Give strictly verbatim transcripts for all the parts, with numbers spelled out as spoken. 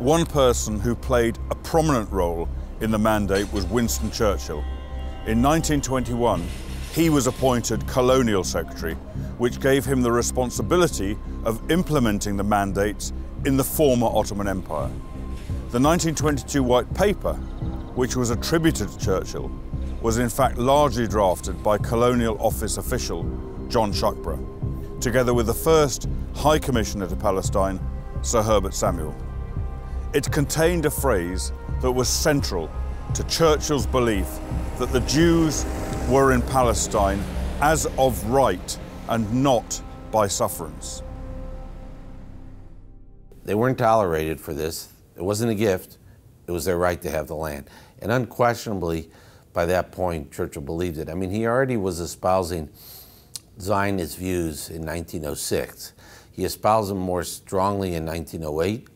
One person who played a prominent role in the mandate was Winston Churchill. In nineteen twenty-one, he was appointed Colonial Secretary, which gave him the responsibility of implementing the mandates in the former Ottoman Empire. The nineteen twenty-two White Paper, which was attributed to Churchill, was in fact largely drafted by Colonial Office official John Shuckburgh, together with the first High Commissioner to Palestine, Sir Herbert Samuel. It contained a phrase that was central to Churchill's belief that the Jews were in Palestine as of right and not by sufferance. They weren't tolerated for this. It wasn't a gift. It was their right to have the land. And unquestionably, by that point, Churchill believed it. I mean, he already was espousing Zionist views in nineteen oh six. He espoused them more strongly in nineteen oh eight,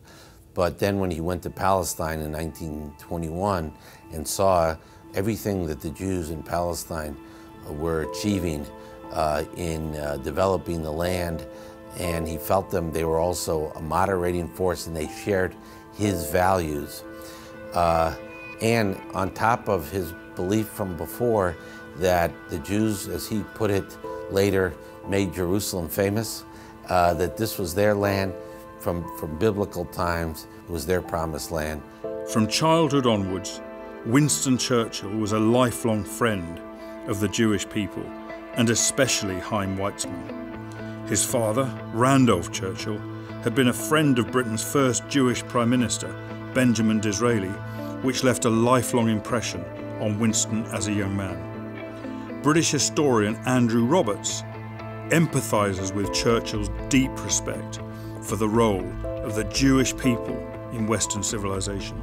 but then when he went to Palestine in nineteen twenty-one and saw everything that the Jews in Palestine were achieving uh, in uh, developing the land, and he felt them, they were also a moderating force and they shared his values. Uh, and on top of his belief from before that the Jews, as he put it later, made Jerusalem famous, uh, that this was their land from, from biblical times, it was their promised land. From childhood onwards, Winston Churchill was a lifelong friend of the Jewish people, and especially Chaim Weizmann. His father, Randolph Churchill, had been a friend of Britain's first Jewish Prime Minister, Benjamin Disraeli, which left a lifelong impression on Winston as a young man. British historian Andrew Roberts empathizes with Churchill's deep respect for the role of the Jewish people in Western civilization.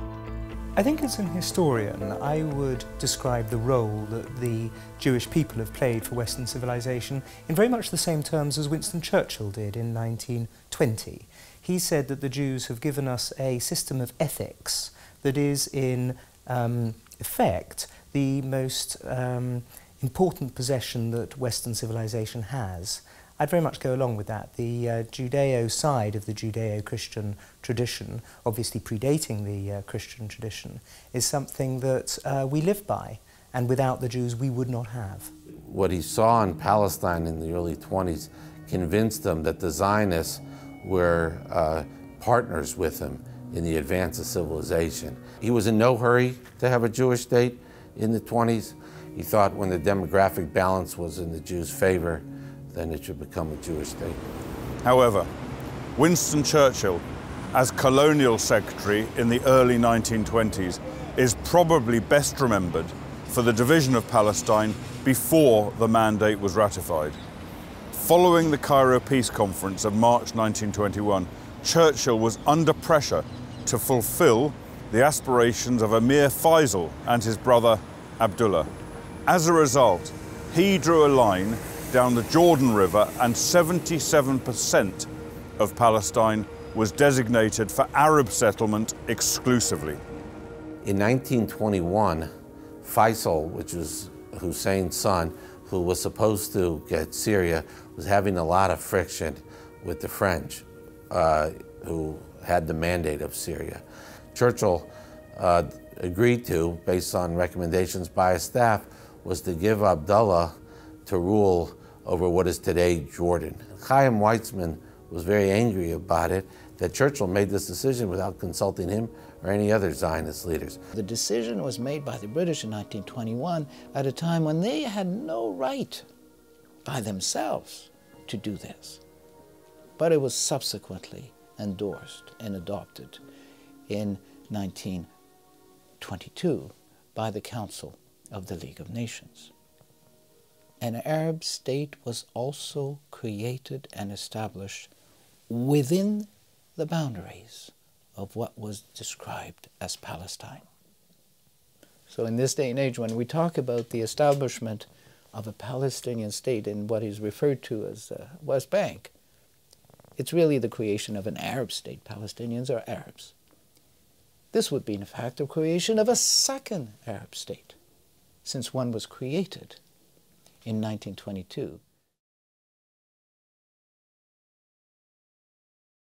I think as an historian, I would describe the role that the Jewish people have played for Western civilization in very much the same terms as Winston Churchill did in nineteen twenty. He said that the Jews have given us a system of ethics that is in um, effect the most um, important possession that Western civilization has. I'd very much go along with that. The uh, Judeo side of the Judeo-Christian tradition, obviously predating the uh, Christian tradition, is something that uh, we live by, and without the Jews we would not have. What he saw in Palestine in the early twenties convinced them that the Zionists were uh, partners with him in the advance of civilization. He was in no hurry to have a Jewish state in the twenties. He thought when the demographic balance was in the Jews' favor, then it should become a Jewish state. However, Winston Churchill, as colonial secretary in the early nineteen twenties, is probably best remembered for the division of Palestine before the mandate was ratified. Following the Cairo Peace Conference of March nineteen twenty-one, Churchill was under pressure to fulfill the aspirations of Emir Faisal and his brother Abdullah. As a result, he drew a line down the Jordan River and seventy-seven percent of Palestine was designated for Arab settlement exclusively. In nineteen twenty-one, Faisal, which was Hussein's son, who was supposed to get Syria, was having a lot of friction with the French, uh, who had the mandate of Syria. Churchill uh, agreed to, based on recommendations by his staff, was to give Abdullah to rule over what is today Jordan. Chaim Weizmann was very angry about it, that Churchill made this decision without consulting him or any other Zionist leaders. The decision was made by the British in nineteen twenty-one at a time when they had no right by themselves to do this. But it was subsequently endorsed and adopted in nineteen twenty-two by the Council of the League of Nations. An Arab state was also created and established within the boundaries of what was described as Palestine. So in this day and age, when we talk about the establishment of a Palestinian state in what is referred to as the West Bank, it's really the creation of an Arab state. Palestinians are Arabs. This would be, in fact, the creation of a second Arab state, since one was created in nineteen twenty-two.